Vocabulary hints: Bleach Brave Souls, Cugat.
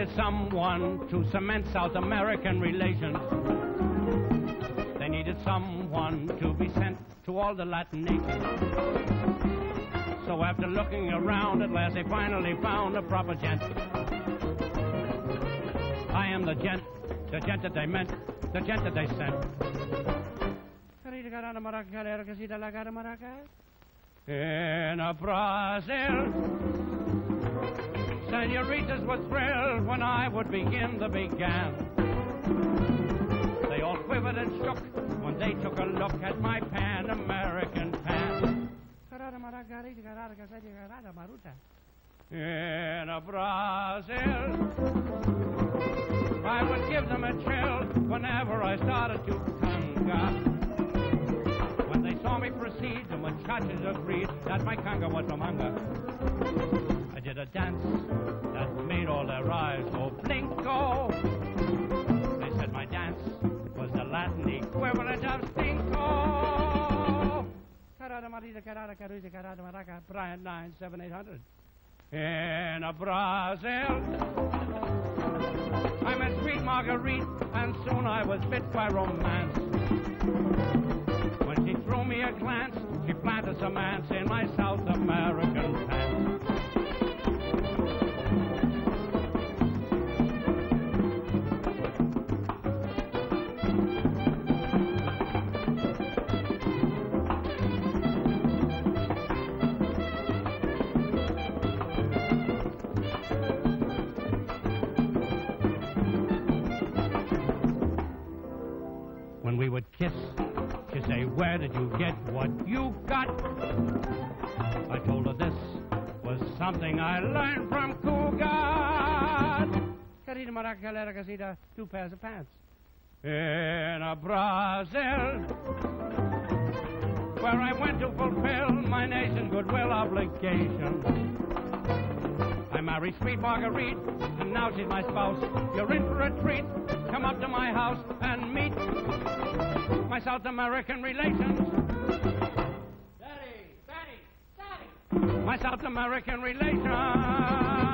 needed someone to cement South American relations. They needed someone to be sent to all the Latin nations. So after looking around, at last they finally found a proper gent. I am the gent that they meant, the gent that they sent. In a Brazil, senoritas were thrilled when I would begin the began. They all quivered and shook when they took a look at my Pan-American pan. In a Brazil, I would give them a chill whenever I started to conga. When they saw me proceed, the muchachos agreed that my conga was a manga. I did a dance that made all their eyes go blinko. They said my dance was the Latin equivalent of stinko. Brian 97800. In a Brazil, I met sweet Marguerite, and soon I was bit by romance. When she threw me a glance, she planted some ants in my South American pants. When we would kiss, she'd say, "Where did you get what you got?" I told her this was something I learned from Cugat. Two pairs of pants. In a Brazil, where I went to fulfill my nation's goodwill obligation, I married sweet Marguerite, and now she's my spouse. You're in for a treat. Come up to my house and meet my South American relations. Daddy, Daddy, Daddy. My South American relations.